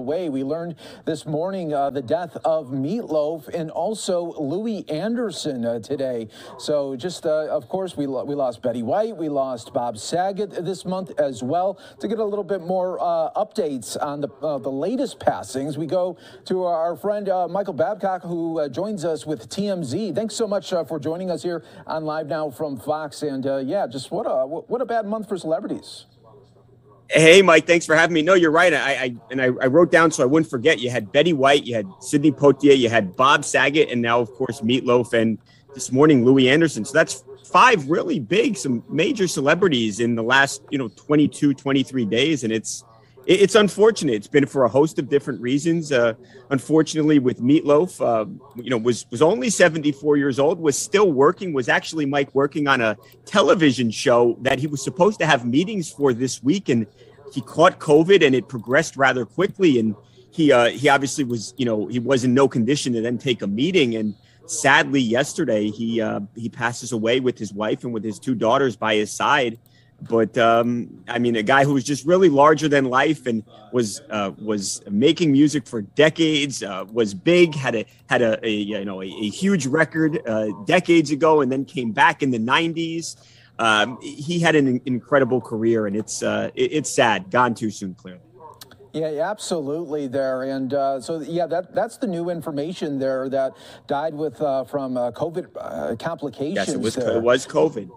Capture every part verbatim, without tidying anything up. Way we learned this morning uh, the death of Meat Loaf and also Louis Anderson uh, today. So just uh, of course we lo we lost Betty White, we lost Bob Saget this month as well. To get a little bit more uh, updates on the uh, the latest passings, we go to our friend uh, Michael Babcock, who uh, joins us with T M Z. Thanks so much uh, for joining us here on Live Now from Fox. And uh, yeah, just what a what a bad month for celebrities. Hey, Mike, thanks for having me. No, you're right. I, I and I, I wrote down so I wouldn't forget. You had Betty White, you had Sydney Poitier, you had Bob Saget, and now, of course, Meat Loaf, and this morning, Louis Anderson. So that's five really big, some major celebrities in the last, you know, twenty-two, twenty-three days. And it's it, it's unfortunate. It's been for a host of different reasons. Uh, unfortunately, with Meat Loaf, uh, you know, was, was only seventy-four years old, was still working, was actually, Mike, working on a television show that he was supposed to have meetings for this week. And he caught COVID and it progressed rather quickly. And he uh, he obviously was, you know, he was in no condition to then take a meeting. And sadly, yesterday, he uh, he passes away with his wife and with his two daughters by his side. But um, I mean, a guy who was just really larger than life and was uh, was making music for decades, uh, was big, had a had a, a you know a, a huge record uh, decades ago, and then came back in the nineties. Um, he had an incredible career, and it's uh, it, it's sad, gone too soon, clearly. Yeah, absolutely there. And uh, so, yeah, that that's the new information there, that died with uh, from uh, COVID uh, complications. Yes, it was, it was COVID.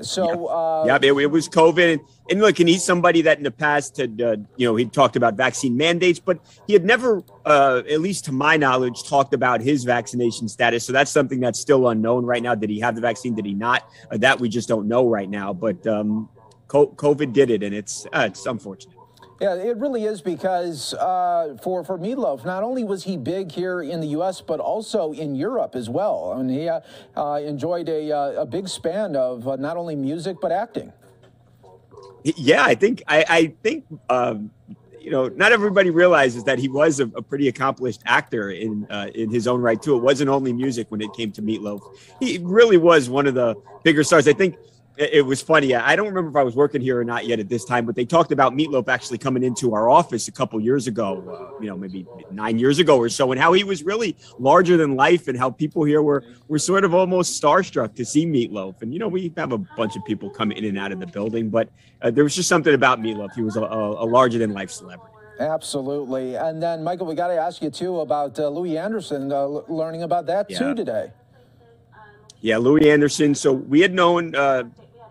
So, yeah, uh, yeah it, it was COVID. And look, and he's somebody that in the past had, uh, you know, he talked about vaccine mandates, but he had never, uh, at least to my knowledge, talked about his vaccination status. So that's something that's still unknown right now. Did he have the vaccine? Did he not? Uh, that we just don't know right now. But um, COVID did it, and it's uh, it's unfortunate. Yeah, it really is, because uh, for, for Meat Loaf, not only was he big here in the U S, but also in Europe as well. I mean, he uh, uh, enjoyed a, uh, a big span of uh, not only music, but acting. Yeah, I think, I, I think um, you know, not everybody realizes that he was a, a pretty accomplished actor in, uh, in his own right, too. It wasn't only music when it came to Meat Loaf. He really was one of the bigger stars, I think. It was funny. I don't remember if I was working here or not yet at this time, but they talked about Meat Loaf actually coming into our office a couple years ago, uh, you know, maybe nine years ago or so, and how he was really larger than life, and how people here were were sort of almost starstruck to see Meat Loaf. And, you know, we have a bunch of people come in and out of the building, but uh, there was just something about Meat Loaf. He was a, a larger than life celebrity. Absolutely. And then, Michael, we got to ask you, too, about uh, Louis Anderson, uh, learning about that, yeah. too, today. Yeah, Louis Anderson. So we had known uh,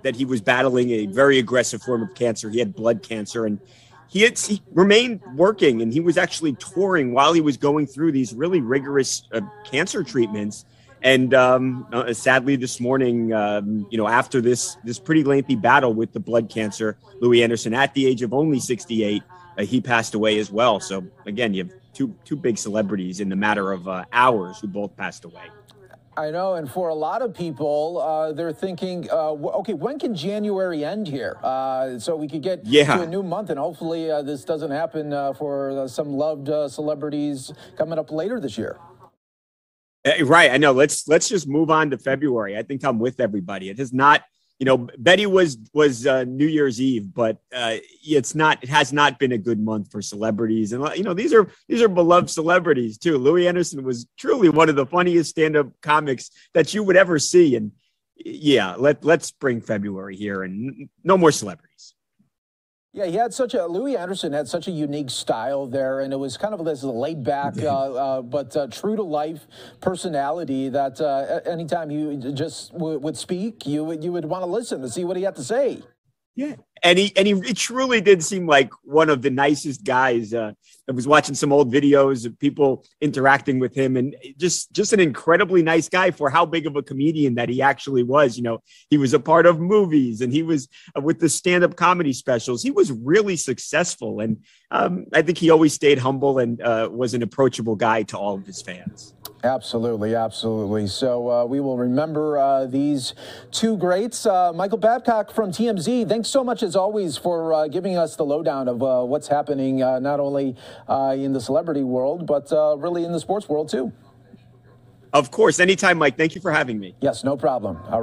that he was battling a very aggressive form of cancer. He had blood cancer, and he had he remained working, and he was actually touring while he was going through these really rigorous uh, cancer treatments. And um, uh, sadly, this morning, um, you know, after this this pretty lengthy battle with the blood cancer, Louis Anderson, at the age of only sixty-eight, uh, he passed away as well. So again, you have two two big celebrities in the matter of uh, hours who both passed away. I know, and for a lot of people, uh, they're thinking, uh, okay, when can January end here? Uh, so we could get yeah. to a new month, and hopefully uh, this doesn't happen uh, for uh, some loved uh, celebrities coming up later this year. Right, I know. Let's let's just move on to February. I think I'm with everybody. It has not, you know, Betty was was uh, New Year's Eve, but uh, it's not. It has not been a good month for celebrities, and you know these are these are beloved celebrities too. Louis Anderson was truly one of the funniest stand-up comics that you would ever see, and yeah, let let's bring February here and no more celebrities. Yeah, he had such a Louis Anderson had such a unique style there, and it was kind of this laid back, uh, uh, but uh, true to life personality that uh, anytime you just w would speak, you would you would want to listen to see what he had to say. Yeah, and he and he it truly did seem like one of the nicest guys. Uh, I was watching some old videos of people interacting with him, and just just an incredibly nice guy for how big of a comedian that he actually was. You know, he was a part of movies, and he was uh, with the stand-up comedy specials. He was really successful, and um, I think he always stayed humble and uh, was an approachable guy to all of his fans. Absolutely, absolutely. So uh, we will remember uh, these two greats. Uh, Michael Babcock from T M Z, thanks so much as always for uh, giving us the lowdown of uh, what's happening uh, not only Uh, in the celebrity world, but uh, really in the sports world, too. Of course. Anytime, Mike. Thank you for having me. Yes, no problem. All right.